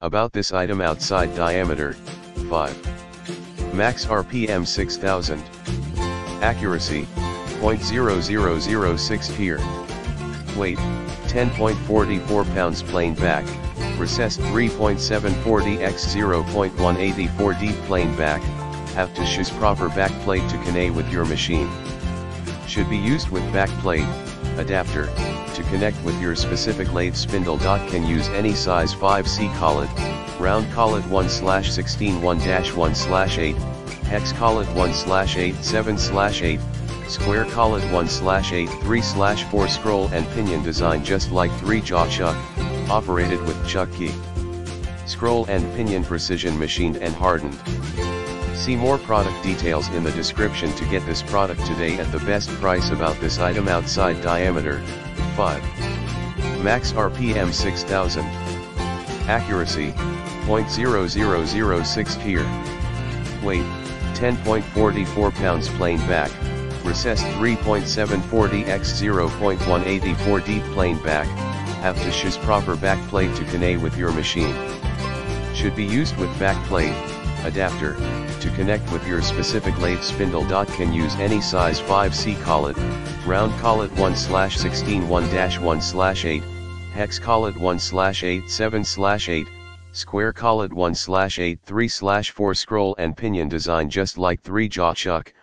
About this item outside diameter, 5. Max RPM 6000. Accuracy, 0.0006 here. Weight, 10.44 pounds plain back, recessed 3.740 x 0.184 deep plain back, have to choose proper backplate to connect with your machine. Should be used with backplate, adapter, to connect with your specific lathe spindle. Can use any size 5C collet, round collet 1/16 1-1/8, hex collet 1/8 7/8, square collet 1/8 3/4. Scroll and pinion design just like 3-jaw chuck, operated with chuck key. Scroll and pinion precision machined and hardened. See more product details in the description to get this product today at the best price. About this item outside diameter, 5. Max RPM 6000. Accuracy, 0.0006 here. Weight, 10.44 pounds plain back, recessed 3.740 x 0.184 deep plain back, have to choose proper backplate to connect with your machine. Should be used with backplate, adapter, to connect with your specific lathe spindle. Can use any size 5C collet, round collet 1/16 1-1/8, hex collet 1/8 7/8, square collet 1/8 3/4. Scroll and pinion design just like 3-jaw chuck,